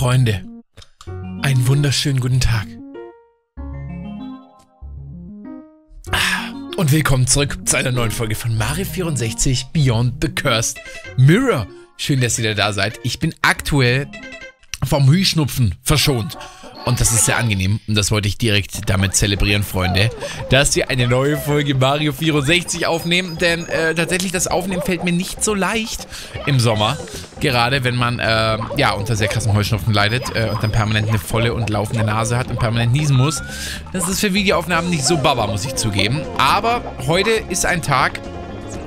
Freunde, einen wunderschönen guten Tag. Und willkommen zurück zu einer neuen Folge von Mario 64 Beyond the Cursed Mirror. Schön, dass ihr wieder da seid. Ich bin aktuell vom Hühnerschnupfen verschont. Und das ist sehr angenehm. Und das wollte ich direkt damit zelebrieren, Freunde, dass wir eine neue Folge Mario 64 aufnehmen. Denn tatsächlich, das Aufnehmen fällt mir nicht so leicht im Sommer. Gerade wenn man ja, unter sehr krassen Heuschnupfen leidet und dann permanent eine volle und laufende Nase hat und permanent niesen muss. Das ist für Videoaufnahmen nicht so baba, muss ich zugeben. Aber heute ist ein Tag,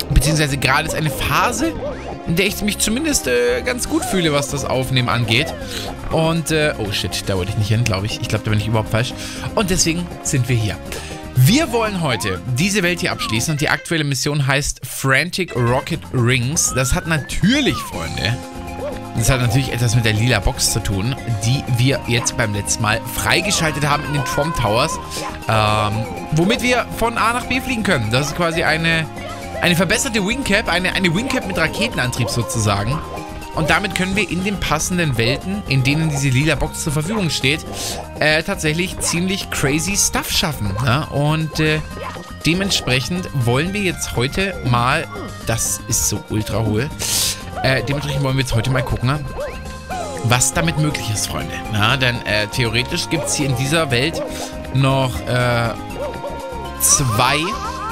beziehungsweise gerade ist eine Phase, in der ich mich zumindest ganz gut fühle, was das Aufnehmen angeht. Und, oh shit, da wollte ich nicht hin, glaube ich. Ich glaube, da bin ich überhaupt falsch. Und deswegen sind wir hier. Wir wollen heute diese Welt hier abschließen und die aktuelle Mission heißt Frantic Rocket Rings. Das hat natürlich, Freunde, das hat natürlich etwas mit der lila Box zu tun, die wir jetzt beim letzten Mal freigeschaltet haben in den Storm Towers, womit wir von A nach B fliegen können. Das ist quasi eine verbesserte Wing Cap, eine Wing Cap mit Raketenantrieb sozusagen. Und damit können wir in den passenden Welten, in denen diese lila Box zur Verfügung steht, tatsächlich ziemlich crazy Stuff schaffen. Ne? Und dementsprechend wollen wir jetzt heute mal, das ist so ultra hohl, dementsprechend wollen wir jetzt heute mal gucken, was damit möglich ist, Freunde. Na, denn theoretisch gibt es hier in dieser Welt noch zwei...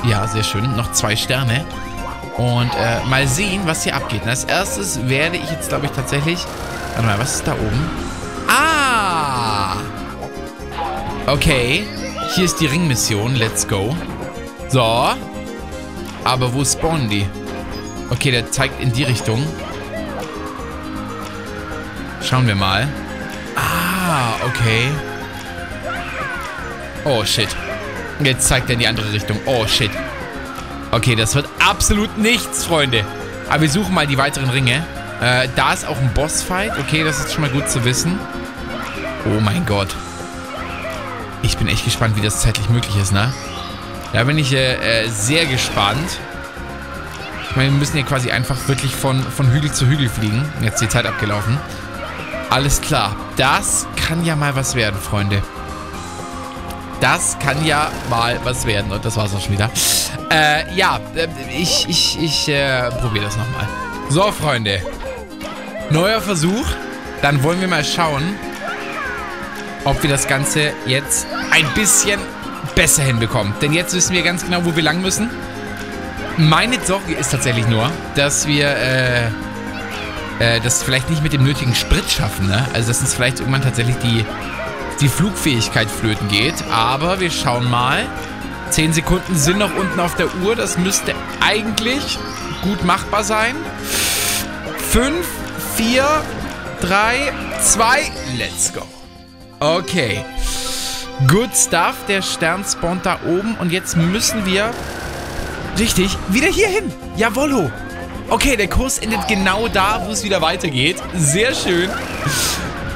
Ja, sehr schön. Noch 2 Sterne. Und mal sehen, was hier abgeht. Als erstes werde ich jetzt, glaube ich, tatsächlich... Warte mal, was ist da oben? Ah! Okay. Hier ist die Ringmission. Let's go. So. Aber wo spawnen die? Okay, der zeigt in die Richtung. Schauen wir mal. Ah, okay. Oh, shit. Jetzt zeigt er in die andere Richtung. Oh, shit. Okay, das wird absolut nichts, Freunde. Aber wir suchen mal die weiteren Ringe. Da ist auch ein Bossfight. Okay, das ist schon mal gut zu wissen. Oh mein Gott. Ich bin echt gespannt, wie das zeitlich möglich ist, ne? Da bin ich sehr gespannt. Ich meine, wir müssen hier quasi einfach wirklich von Hügel zu Hügel fliegen. Jetzt ist die Zeit abgelaufen. Alles klar. Das kann ja mal was werden, Freunde. Das kann ja mal was werden. Und das war's auch schon wieder. Ja, ich probiere das nochmal. So, Freunde. Neuer Versuch. Dann wollen wir mal schauen, ob wir das Ganze jetzt ein bisschen besser hinbekommen. Denn jetzt wissen wir ganz genau, wo wir lang müssen. Meine Sorge ist tatsächlich nur, dass wir das vielleicht nicht mit dem nötigen Sprit schaffen, ne? Also, dass uns vielleicht irgendwann tatsächlich die Flugfähigkeit flöten geht, aber wir schauen mal. 10 Sekunden sind noch unten auf der Uhr, das müsste eigentlich gut machbar sein. 5, 4, 3, 2, let's go. Okay, good stuff, der Stern spawnt da oben und jetzt müssen wir, richtig, wieder hier hin. Jawollo. Okay, der Kurs endet genau da, wo es wieder weitergeht. Sehr schön.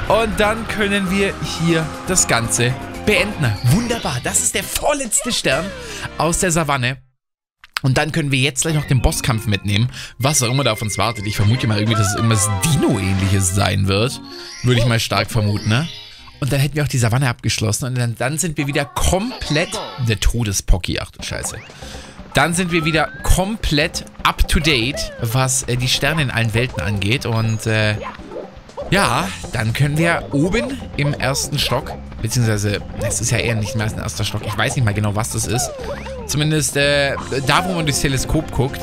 Und dann können wir hier das Ganze beenden. Wunderbar, das ist der vorletzte Stern aus der Savanne. Und dann können wir jetzt gleich noch den Bosskampf mitnehmen. Was auch immer da auf uns wartet. Ich vermute mal irgendwie, dass es irgendwas Dino-ähnliches sein wird. Würde ich mal stark vermuten, ne? Und dann hätten wir auch die Savanne abgeschlossen. Und dann sind wir wieder komplett... Der Todespocky, ach du Scheiße. Dann sind wir wieder komplett up-to-date, was die Sterne in allen Welten angeht. Und, ja, dann können wir oben im ersten Stock, beziehungsweise, es ist ja eher nicht mehr als ein erster Stock, ich weiß nicht mal genau, was das ist. Zumindest, da, wo man durchs Teleskop guckt,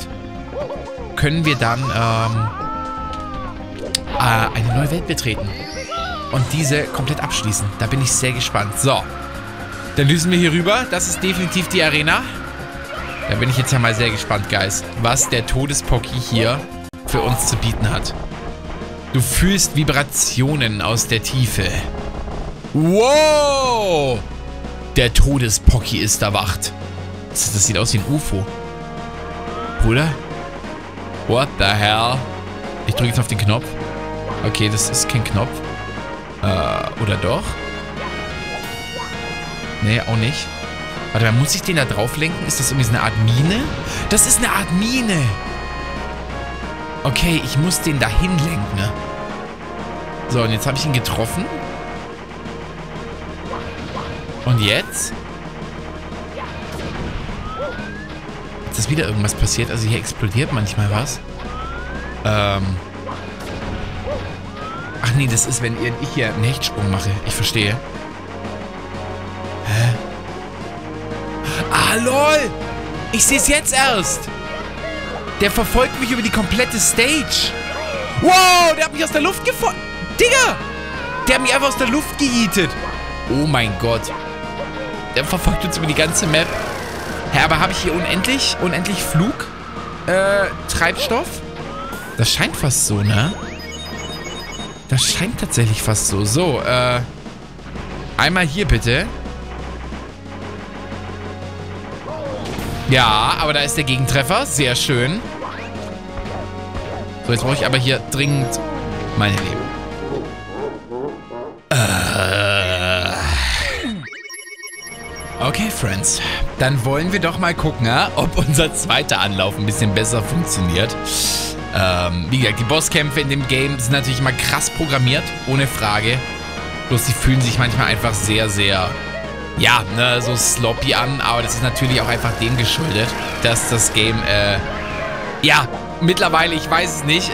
können wir dann, eine neue Welt betreten. Und diese komplett abschließen. Da bin ich sehr gespannt. So, dann düsen wir hier rüber. Das ist definitiv die Arena. Da bin ich jetzt ja mal sehr gespannt, Guys, was der Todespocky hier für uns zu bieten hat. Du fühlst Vibrationen aus der Tiefe. Wow! Der Todespocky ist erwacht. Das sieht aus wie ein UFO. Oder? What the hell? Ich drücke jetzt auf den Knopf. Okay, das ist kein Knopf. Oder doch? Nee, auch nicht. Warte mal, muss ich den da drauf lenken? Ist das irgendwie so eine Art Mine? Das ist eine Art Mine! Okay, ich muss den da hinlenken, ne? So, und jetzt habe ich ihn getroffen. Und jetzt? Jetzt ist wieder irgendwas passiert. Also hier explodiert manchmal was. Ach nee, das ist, wenn ich hier einen Hechtsprung mache. Ich verstehe. Hä? Ah, lol! Ich sehe es jetzt erst! Der verfolgt mich über die komplette Stage. Wow, der hat mich aus der Luft gefolgt. Digga! Der hat mich einfach aus der Luft gejietet. Oh mein Gott. Der verfolgt uns über die ganze Map. Hä, aber habe ich hier unendlich Flug? Treibstoff? Das scheint fast so, ne? Das scheint tatsächlich fast so. So, einmal hier bitte. Ja, aber da ist der Gegentreffer. Sehr schön. So, jetzt brauche ich aber hier dringend meine Leben. Okay, Friends. Dann wollen wir doch mal gucken, ob unser zweiter Anlauf ein bisschen besser funktioniert. Wie gesagt, die Bosskämpfe in dem Game sind natürlich immer krass programmiert, ohne Frage. Bloß die fühlen sich manchmal einfach sehr, sehr... ja, ne, so sloppy an, aber das ist natürlich auch einfach dem geschuldet, dass das Game, ja, mittlerweile, ich weiß es nicht,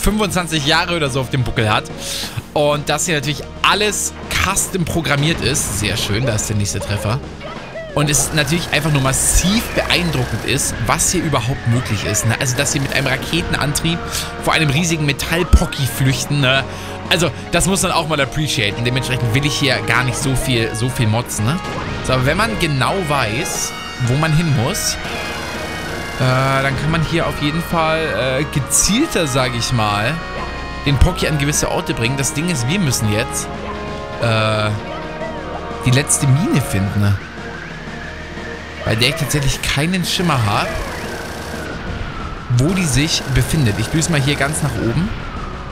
25 Jahre oder so auf dem Buckel hat. Und dass hier natürlich alles custom programmiert ist. Sehr schön, da ist der nächste Treffer. Und es natürlich einfach nur massiv beeindruckend ist, was hier überhaupt möglich ist. Ne? Also, dass sie mit einem Raketenantrieb vor einem riesigen Metallpocky flüchten, ne? Also, das muss man auch mal appreciaten. Dementsprechend will ich hier gar nicht so viel motzen, ne? So, aber wenn man genau weiß, wo man hin muss, dann kann man hier auf jeden Fall gezielter, sage ich mal, den Pocky an gewisse Orte bringen. Das Ding ist, wir müssen jetzt die letzte Mine finden, ne? Bei der ich tatsächlich keinen Schimmer habe, wo die sich befindet. Ich düse mal hier ganz nach oben.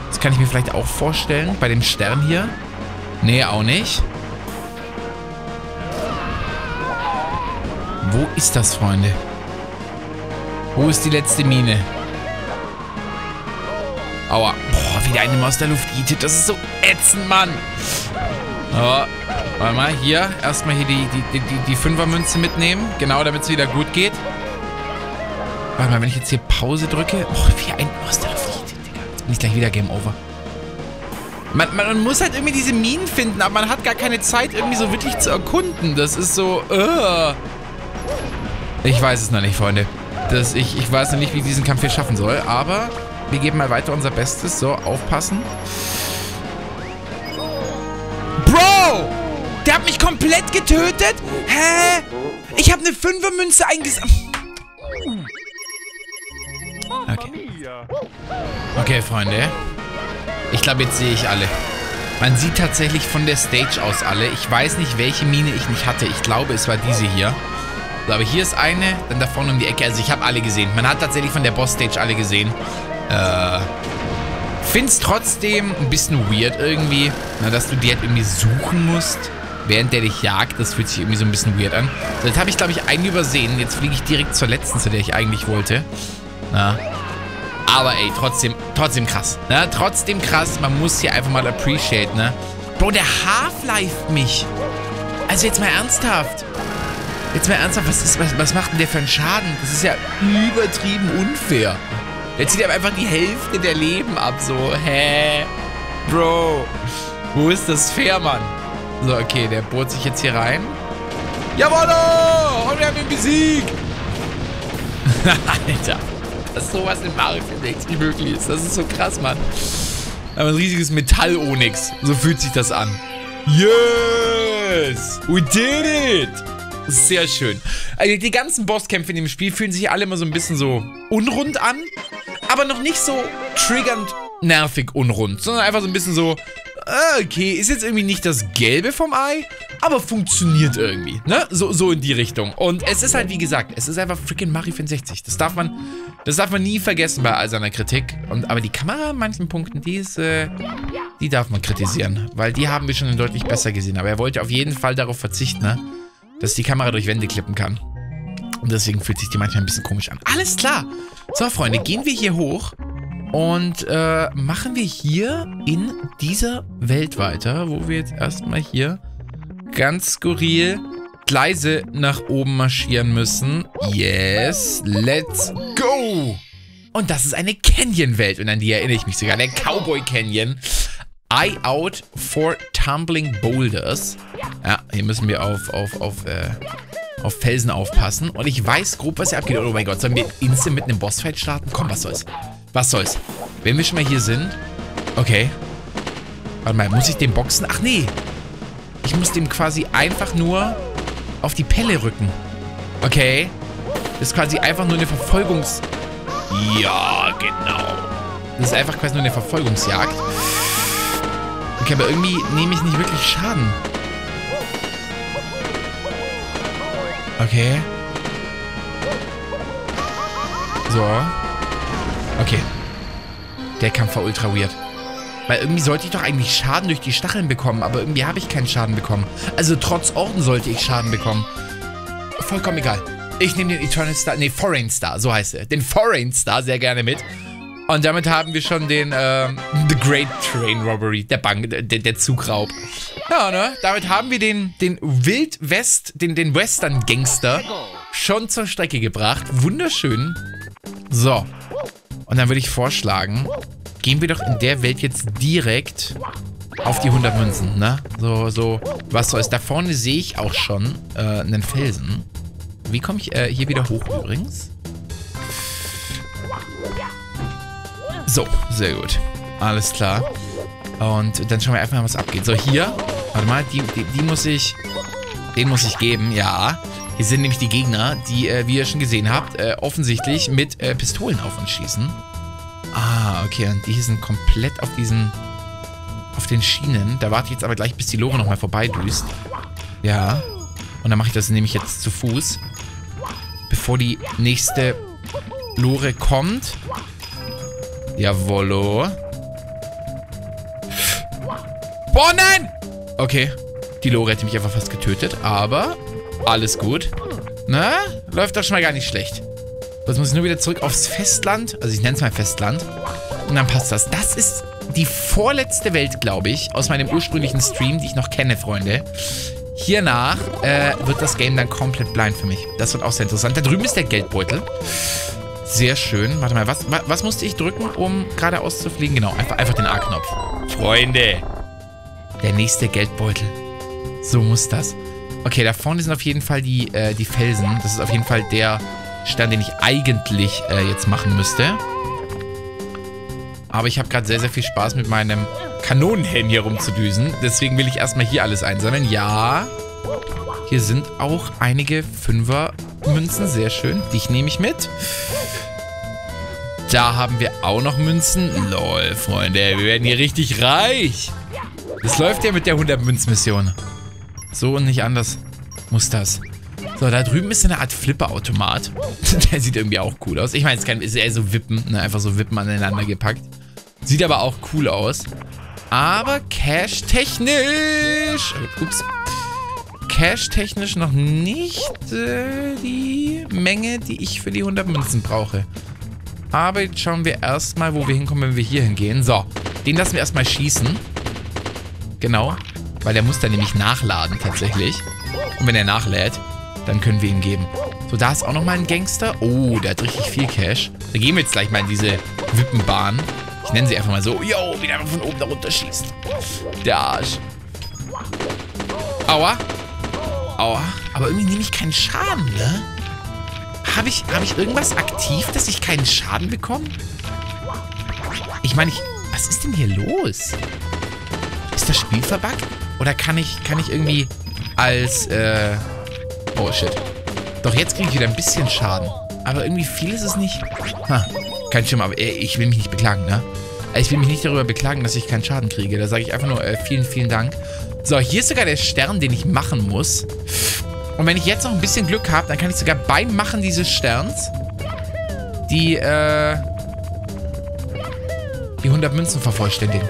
Das kann ich mir vielleicht auch vorstellen. Bei dem Stern hier. Nee, auch nicht. Wo ist das, Freunde? Wo ist die letzte Mine? Aua. Boah, wieder eine aus der Luft gietet. Das ist so ätzend, Mann. Oh. Warte mal, hier. Erstmal hier die Fünfermünze mitnehmen. Genau, damit es wieder gut geht. Warte mal, wenn ich jetzt hier Pause drücke. Oh, wie ein aus der Luft gietet, Digga. Jetzt bin ich gleich wieder Game Over. Man muss halt irgendwie diese Minen finden, aber man hat gar keine Zeit, irgendwie so wirklich zu erkunden. Das ist so... Ich weiß es noch nicht, Freunde. Ich weiß noch nicht, wie ich diesen Kampf hier schaffen soll. Aber wir geben mal weiter unser Bestes. So, aufpassen. Bro! Der hat mich komplett getötet? Hä? Ich habe eine Fünfermünze eingesammelt. Okay. Okay, Freunde. Ich glaube, jetzt sehe ich alle. Man sieht tatsächlich von der Stage aus alle. Ich weiß nicht, welche Mine ich nicht hatte. Ich glaube, es war diese hier. Aber hier ist eine, dann da vorne um die Ecke. Also ich habe alle gesehen. Man hat tatsächlich von der Boss-Stage alle gesehen. Find's trotzdem ein bisschen weird irgendwie, na, dass du die halt irgendwie suchen musst, während der dich jagt. Das fühlt sich irgendwie so ein bisschen weird an. So, jetzt habe ich, glaube ich, einen übersehen. Jetzt fliege ich direkt zur letzten, zu der ich eigentlich wollte. Na. Aber ey, trotzdem krass. Na, trotzdem krass. Man muss hier einfach mal appreciate, ne? Bro, der Half-Life mich. Also jetzt mal ernsthaft. Was macht denn der für einen Schaden? Das ist ja übertrieben unfair. Der zieht ihm einfach die Hälfte der Leben ab, so. Hä? Bro. Wo ist das fair, Mann? So, okay, der bohrt sich jetzt hier rein. Jawollo! Und wir haben ihn besiegt! Alter. Dass sowas in Mario 64 möglich ist. Das ist so krass, Mann. Aber ein riesiges Metall-Onyx. So fühlt sich das an. Yes! We did it! Sehr schön. Also die ganzen Bosskämpfe in dem Spiel fühlen sich alle immer so ein bisschen so unrund an, aber noch nicht so triggernd nervig unrund, sondern einfach so ein bisschen so, okay, ist jetzt irgendwie nicht das Gelbe vom Ei, aber funktioniert irgendwie, ne? So in die Richtung. Und es ist halt, wie gesagt, es ist einfach freaking Mario 64. Das darf man nie vergessen bei all seiner Kritik. Aber die Kamera an manchen Punkten, die darf man kritisieren, weil die haben wir schon deutlich besser gesehen. Aber er wollte auf jeden Fall darauf verzichten, ne? Dass die Kamera durch Wände klippen kann. Und deswegen fühlt sich die manchmal ein bisschen komisch an. Alles klar. So, Freunde, gehen wir hier hoch. Und machen wir hier in dieser Welt weiter, wo wir jetzt erstmal hier ganz skurril Gleise nach oben marschieren müssen. Yes, let's go! Und das ist eine Canyon-Welt und an die erinnere ich mich sogar. Der Cowboy-Canyon. Eye out for tumbling boulders. Ja, hier müssen wir auf Felsen aufpassen. Und ich weiß grob, was hier abgeht. Oh mein Gott, sollen wir instant mit einem Bossfight starten? Komm, was soll's? Was soll's? Wenn wir schon mal hier sind. Okay. Warte mal, muss ich den boxen? Ach nee. Ich muss dem quasi einfach nur auf die Pelle rücken. Okay. Das ist quasi einfach nur eine Verfolgungs... Ja, genau. Das ist einfach quasi nur eine Verfolgungsjagd. Okay, aber irgendwie nehme ich nicht wirklich Schaden. Okay. So. Okay. Der Kampf war ultra weird. Weil irgendwie sollte ich doch eigentlich Schaden durch die Stacheln bekommen, aber irgendwie habe ich keinen Schaden bekommen. Also trotz Orden sollte ich Schaden bekommen. Vollkommen egal. Ich nehme den Eternal Star, nee, Foreign Star, so heißt er. Den Foreign Star sehr gerne mit. Und damit haben wir schon den, The Great Train Robbery, der Zugraub. Ja, ne? Damit haben wir den Wildwest, den Western-Gangster schon zur Strecke gebracht. Wunderschön. So. Und dann würde ich vorschlagen, gehen wir doch in der Welt jetzt direkt auf die 100 Münzen, ne? So, was soll's. Da vorne sehe ich auch schon einen Felsen. Wie komme ich hier wieder hoch übrigens? So, sehr gut. Alles klar. Und dann schauen wir einfach mal, was abgeht. So, hier. Warte mal, die muss ich... Den muss ich geben, ja. Hier sind nämlich die Gegner, die, wie ihr schon gesehen habt, offensichtlich mit Pistolen auf uns schießen. Ah, okay. Und die hier sind komplett auf diesen... auf den Schienen. Da warte ich jetzt aber gleich, bis die Lore nochmal vorbeidüst. Ja. Und dann mache ich das nämlich jetzt zu Fuß. Bevor die nächste Lore kommt. Jawollo. Boah, nein! Okay. Die Lore hätte mich einfach fast getötet, aber alles gut. Na? Läuft doch schon mal gar nicht schlecht. Jetzt muss ich nur wieder zurück aufs Festland. Also ich nenne es mal Festland. Und dann passt das. Das ist die vorletzte Welt, glaube ich, aus meinem ursprünglichen Stream, die ich noch kenne, Freunde. Hiernach wird das Game dann komplett blind für mich. Das wird auch sehr interessant. Da drüben ist der Geldbeutel. Sehr schön. Warte mal, was musste ich drücken, um geradeaus zu fliegen? Genau, einfach den A-Knopf. Freunde! Der nächste Geldbeutel. So muss das. Okay, da vorne sind auf jeden Fall die Felsen. Das ist auf jeden Fall der Stern, den ich eigentlich jetzt machen müsste. Aber ich habe gerade sehr, sehr viel Spaß mit meinem Kanonenhelm hier rumzudüsen. Deswegen will ich erstmal hier alles einsammeln. Ja, hier sind auch einige Fünfermünzen. Sehr schön. Dich nehme ich mit. Da haben wir auch noch Münzen. Lol, Freunde, wir werden hier richtig reich. Das läuft ja mit der 100-Münz-Mission. So und nicht anders muss das. So, da drüben ist eine Art Flipper-Automat. Der sieht irgendwie auch cool aus. Ich meine, es ist eher so Wippen, ne? Einfach so Wippen aneinander gepackt. Sieht aber auch cool aus. Aber cash-technisch... Ups. Cash-technisch noch nicht die Menge, die ich für die 100 Münzen brauche. Aber jetzt schauen wir erstmal, wo wir hinkommen, wenn wir hier hingehen. So, den lassen wir erstmal schießen. Genau, weil der muss dann nämlich nachladen tatsächlich. Und wenn er nachlädt, dann können wir ihm geben. So, da ist auch nochmal ein Gangster. Oh, der hat richtig viel Cash. Da gehen wir jetzt gleich mal in diese Wippenbahn. Ich nenne sie einfach mal so. Yo, wieder von oben da runter schießen. Der Arsch. Aua. Aua. Aber irgendwie nehme ich keinen Schaden, ne? Hab ich irgendwas aktiv, dass ich keinen Schaden bekomme? Ich meine, was ist denn hier los? Ist das Spiel verbuggt? Oder kann ich irgendwie als, oh, shit. Doch jetzt kriege ich wieder ein bisschen Schaden. Aber irgendwie viel ist es nicht. Ha, kein Schimmer, aber ich will mich nicht beklagen, ne? Ich will mich nicht darüber beklagen, dass ich keinen Schaden kriege. Da sage ich einfach nur vielen, vielen Dank. So, hier ist sogar der Stern, den ich machen muss. Und wenn ich jetzt noch ein bisschen Glück habe, dann kann ich sogar beim Machen dieses Sterns die 100 Münzen vervollständigen.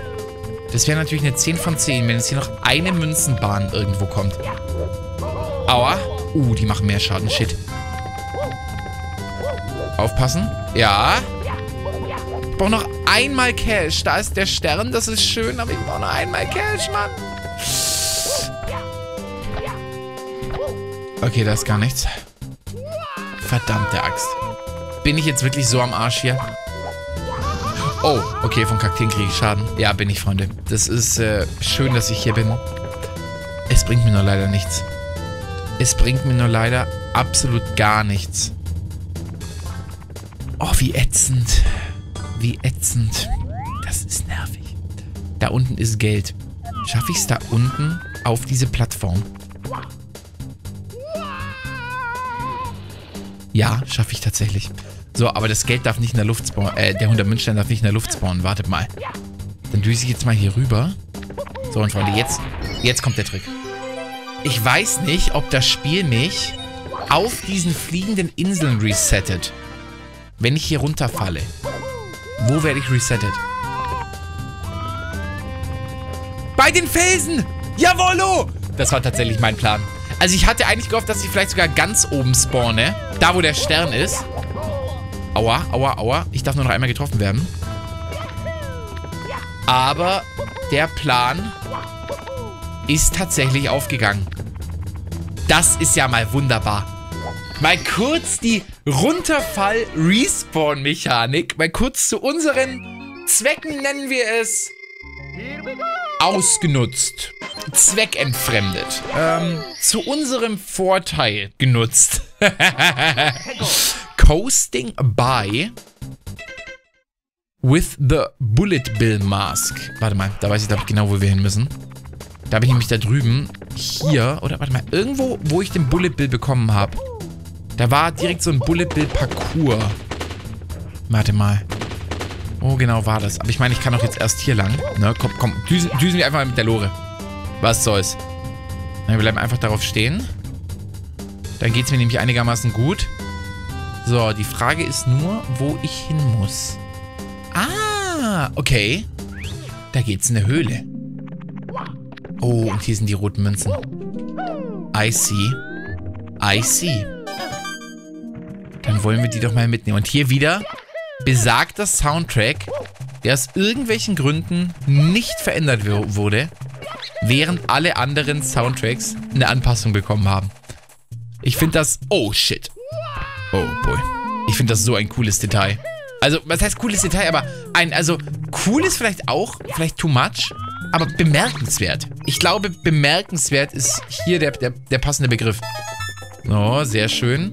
Das wäre natürlich eine 10 von 10, wenn jetzt hier noch eine Münzenbahn irgendwo kommt. Aua. Die machen mehr Schaden. Shit. Aufpassen. Ja. Ich brauche noch einmal Cash. Da ist der Stern, das ist schön, aber ich brauche noch einmal Cash, Mann. Okay, da ist gar nichts. Verdammte Axt. Bin ich jetzt wirklich so am Arsch hier? Oh, okay, von Kakteen kriege ich Schaden. Ja, bin ich, Freunde. Das ist schön, dass ich hier bin. Es bringt mir nur leider nichts. Es bringt mir nur leider absolut gar nichts. Oh, wie ätzend. Wie ätzend. Das ist nervig. Da unten ist Geld. Schaffe ich es da unten auf diese Plattform? Ja, schaffe ich tatsächlich. So, aber das Geld darf nicht in der Luft spawnen. Der 100 Münzstein darf nicht in der Luft spawnen. Wartet mal. Dann düse ich jetzt mal hier rüber. So, und Freunde, jetzt kommt der Trick. Ich weiß nicht, ob das Spiel mich auf diesen fliegenden Inseln resettet. Wenn ich hier runterfalle. Wo werde ich resettet? Bei den Felsen! Jawollo! Das war tatsächlich mein Plan. Also ich hatte eigentlich gehofft, dass ich vielleicht sogar ganz oben spawne. Da, wo der Stern ist. Aua, aua, aua. Ich darf nur noch einmal getroffen werden. Aber der Plan ist tatsächlich aufgegangen. Das ist ja mal wunderbar. Mal kurz die Runterfall-Respawn-Mechanik. Mal kurz zu unseren Zwecken, nennen wir es, ausgenutzt. Zweckentfremdet. Zu unserem Vorteil genutzt. Coasting by with the Bullet Bill Mask. Warte mal, da weiß ich, glaube ich, genau, wo wir hin müssen. Da habe ich nämlich da drüben, hier, oder warte mal, irgendwo, wo ich den Bullet Bill bekommen habe. Da war direkt so ein Bullet Bill Parcours. Warte mal. Oh, genau war das. Aber ich meine, ich kann doch jetzt erst hier lang. Ne, komm, komm, düsen wir einfach mal mit der Lore. Was soll's. Na, wir bleiben einfach darauf stehen. Dann geht's mir nämlich einigermaßen gut. So, die Frage ist nur, wo ich hin muss. Ah, okay. Da geht's in eine Höhle. Oh, und hier sind die roten Münzen. I see. I see. Dann wollen wir die doch mal mitnehmen. Und hier wieder besagter Soundtrack, der aus irgendwelchen Gründen nicht verändert wurde, während alle anderen Soundtracks eine Anpassung bekommen haben. Ich finde das... Oh, shit. Oh, boy. Ich finde das so ein cooles Detail. Also, was heißt cooles Detail, aber ein... Also, cool ist vielleicht auch, vielleicht too much, aber bemerkenswert. Ich glaube, bemerkenswert ist hier der passende Begriff. So, sehr schön.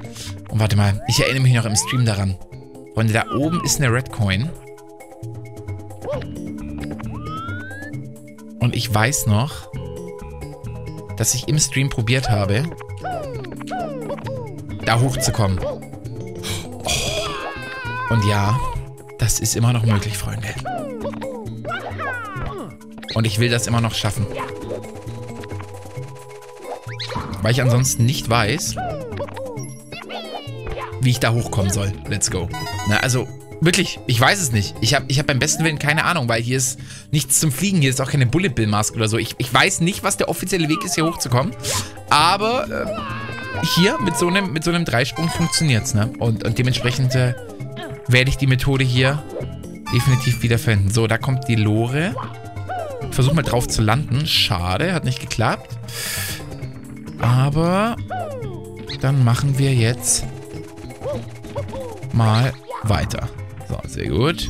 Und warte mal, ich erinnere mich noch im Stream daran. Freunde, da oben ist eine Red Coin. Und ich weiß noch, dass ich im Stream probiert habe, da hochzukommen. Oh. Und ja, das ist immer noch möglich, Freunde. Und ich will das immer noch schaffen. Weil ich ansonsten nicht weiß, wie ich da hochkommen soll. Let's go. Na, also, wirklich, ich weiß es nicht. Ich hab beim besten Willen keine Ahnung, weil hier ist nichts zum Fliegen. Hier ist auch keine Bullet Bill Mask oder so. Ich weiß nicht, was der offizielle Weg ist, hier hochzukommen. Aber hier mit so einem Dreisprung funktioniert's, ne? Und dementsprechend werde ich die Methode hier definitiv wiederfinden. So, da kommt die Lore. Versuch mal drauf zu landen. Schade, hat nicht geklappt. Aber dann machen wir jetzt mal weiter. So, sehr gut.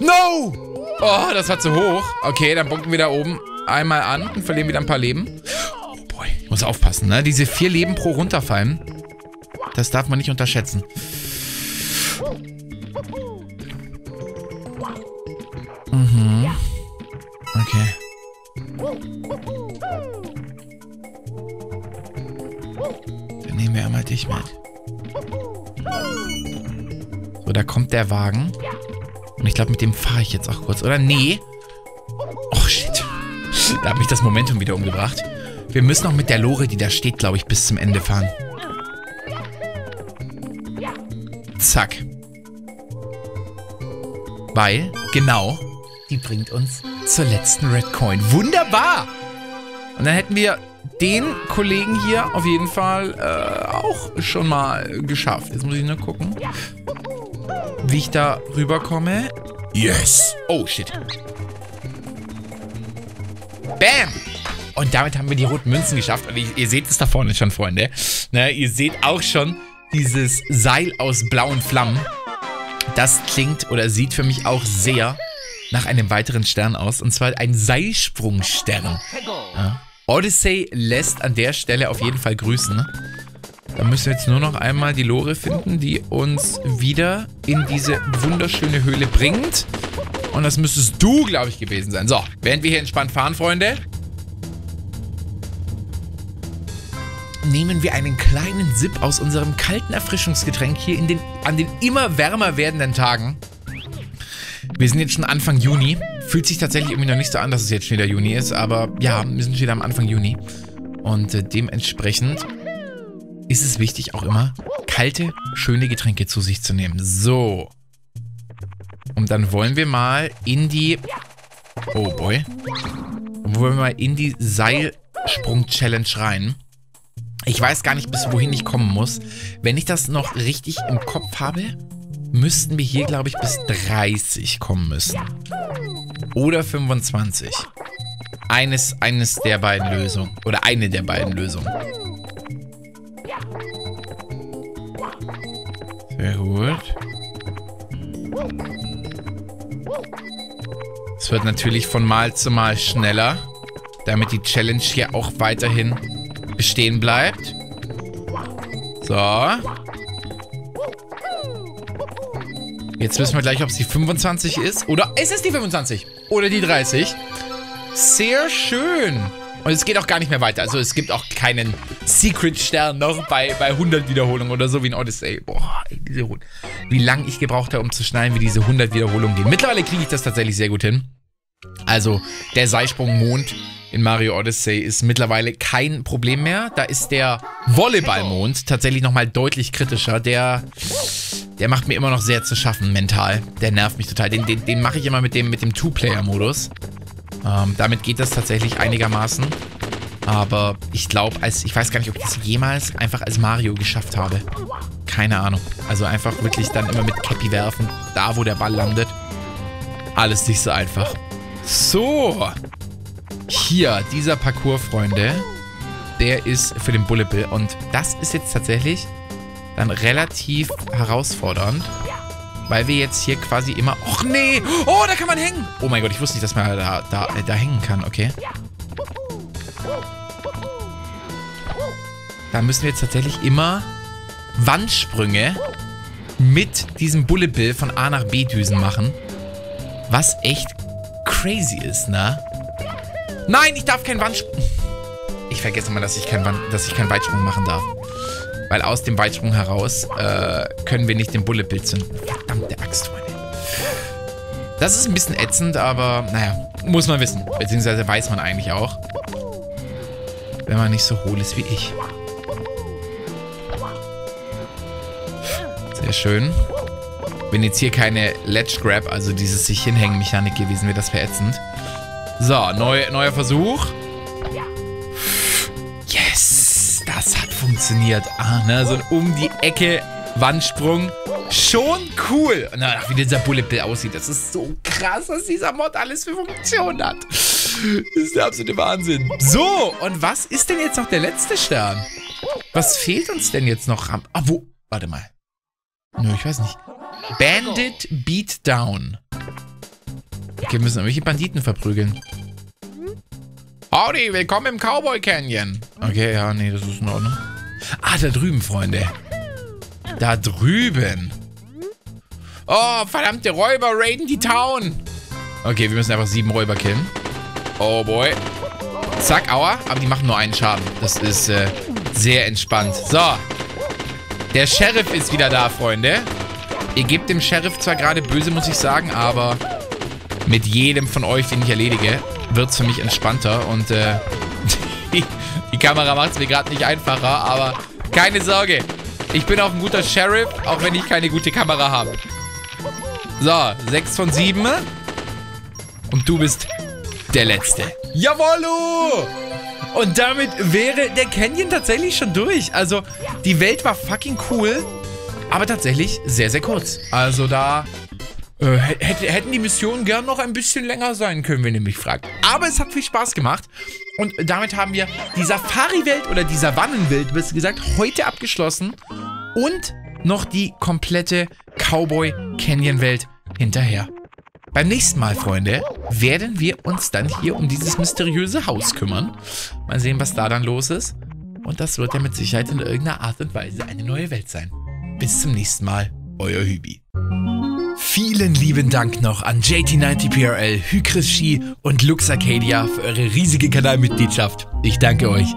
No! Oh, das war zu hoch. Okay, dann bunken wir da oben einmal an und verlieren wieder ein paar Leben. Oh boy, ich muss aufpassen, ne? Diese 4 Leben pro runterfallen, das darf man nicht unterschätzen. Mhm. Okay. Dann nehmen wir einmal dich mit. So, da kommt der Wagen. Und ich glaube, mit dem fahre ich jetzt auch kurz, oder? Nee. Oh, shit. Da hat mich das Momentum wieder umgebracht. Wir müssen auch mit der Lore, die da steht, glaube ich, bis zum Ende fahren. Zack. Weil, genau, die bringt uns zur letzten Red Coin. Wunderbar! Und dann hätten wir den Kollegen hier auf jeden Fall auch schon mal geschafft. Jetzt muss ich nur gucken, Wie ich da rüberkomme? Yes! Oh, shit. Bam! Und damit haben wir die roten Münzen geschafft. Und ihr seht es da vorne schon, Freunde. Na, ihr seht auch schon dieses Seil aus blauen Flammen. Das klingt oder sieht für mich auch sehr nach einem weiteren Stern aus. Und zwar ein Seilsprungstern. Ja. Odyssey lässt an der Stelle auf jeden Fall grüßen. Da müssen wir jetzt nur noch einmal die Lore finden, die uns wieder in diese wunderschöne Höhle bringt. Und das müsstest du, glaube ich, gewesen sein. So, während wir hier entspannt fahren, Freunde, nehmen wir einen kleinen Sip aus unserem kalten Erfrischungsgetränk hier an den immer wärmer werdenden Tagen. Wir sind jetzt schon Anfang Juni. Fühlt sich tatsächlich irgendwie noch nicht so an, dass es jetzt schon wieder Juni ist, aber ja, wir sind schon wieder am Anfang Juni. Und dementsprechend ist es wichtig, auch immer kalte, schöne Getränke zu sich zu nehmen. So. Und dann wollen wir mal in die... Oh boy. Dann wollen wir mal in die Seilsprung-Challenge rein. Ich weiß gar nicht, bis wohin ich kommen muss. Wenn ich das noch richtig im Kopf habe, müssten wir hier, glaube ich, bis 30 kommen müssen. Oder 25. Eines der beiden Lösungen. Oder eine der beiden Lösungen. Sehr gut. Es wird natürlich von Mal zu Mal schneller, damit die Challenge hier auch weiterhin bestehen bleibt. So. Jetzt wissen wir gleich, ob es die 25 ist. Oder ist es die 25? Oder die 30? Sehr schön. Und es geht auch gar nicht mehr weiter. Also es gibt auch keinen Secret-Stern noch bei 100 Wiederholungen oder so wie in Odyssey. Boah, wie lange ich gebraucht habe, um zu schneiden, wie diese 100 Wiederholungen gehen. Mittlerweile kriege ich das tatsächlich sehr gut hin. Also der Seilsprung-Mond in Mario Odyssey ist mittlerweile kein Problem mehr. Da ist der Volleyball-Mond tatsächlich nochmal deutlich kritischer. Der macht mir immer noch sehr zu schaffen mental. Der nervt mich total. Den mache ich immer mit dem Two-Player-Modus. Damit geht das tatsächlich einigermaßen. Aber ich glaube, ich weiß gar nicht, ob ich das jemals einfach als Mario geschafft habe. Keine Ahnung. Also einfach wirklich dann immer mit Cappy werfen. Da, wo der Ball landet. Alles nicht so einfach. So. Hier, dieser Parcours, Freunde. Der ist für den Bullet Bill. Und das ist jetzt tatsächlich dann relativ herausfordernd. Weil wir jetzt hier quasi immer... Och nee! Oh, da kann man hängen! Oh mein Gott, ich wusste nicht, dass man da hängen kann. Okay. Da müssen wir jetzt tatsächlich immer Wandsprünge mit diesem Bullet Bill von A nach B Düsen machen. Was echt crazy ist, ne? Nein, ich darf keinen Wandsprung... Ich vergesse mal, dass ich keinen Weitsprung machen darf. Weil aus dem Weitsprung heraus können wir nicht den Bullet Bill zünden. Verdammte Axt, Freunde. Das ist ein bisschen ätzend, aber naja, muss man wissen. Beziehungsweise weiß man eigentlich auch. Wenn man nicht so hohl ist wie ich. Sehr schön. Wenn jetzt hier keine Ledge Grab, also dieses sich hinhängen Mechanik gewesen wäre, das wäre ätzend. So, neuer Versuch. Yes, das hat funktioniert. Ah, ne, so ein um die Ecke Wandsprung. Schon cool. Na, wie dieser Bullet Bill aussieht. Das ist so krass, was dieser Mod alles für Funktionen hat. Das ist der absolute Wahnsinn. So, und was ist denn jetzt noch der letzte Stern? Was fehlt uns denn jetzt noch? Ah, wo? Warte mal. Nö, ich weiß nicht. Bandit Beatdown. Okay, wir müssen irgendwelche Banditen verprügeln. Howdy, willkommen im Cowboy-Canyon. Okay, ja, nee, das ist in Ordnung. Ah, da drüben, Freunde. Da drüben. Oh, verdammte Räuber raiden die Town. Okay, wir müssen einfach 7 Räuber killen. Oh boy. Zack, aua. Aber die machen nur einen Schaden. Das ist sehr entspannt. So. Der Sheriff ist wieder da, Freunde. Ihr gebt dem Sheriff zwar gerade böse, muss ich sagen, aber mit jedem von euch, den ich erledige, wird es für mich entspannter. Und die Kamera macht es mir gerade nicht einfacher, aber keine Sorge. Ich bin auch ein guter Sheriff, auch wenn ich keine gute Kamera habe. So, 6 von 7. Und du bist der Letzte. Jawollo! Und damit wäre der Canyon tatsächlich schon durch. Also, die Welt war fucking cool. aber tatsächlich sehr, sehr kurz. Also da hätten die Missionen gern noch ein bisschen länger sein können, wenn ihr mich fragt. Aber es hat viel Spaß gemacht. Und damit haben wir die Safari-Welt oder die Savannenwelt, besser gesagt, heute abgeschlossen. Und noch die komplette Cowboy-Canyon-Welt hinterher. Beim nächsten Mal, Freunde, werden wir uns dann hier um dieses mysteriöse Haus kümmern. Mal sehen, was da dann los ist. Und das wird ja mit Sicherheit in irgendeiner Art und Weise eine neue Welt sein. Bis zum nächsten Mal, euer Hübi. Vielen lieben Dank noch an JT90PRL, Hykris Ski und Lux Arcadia für eure riesige Kanalmitgliedschaft. Ich danke euch.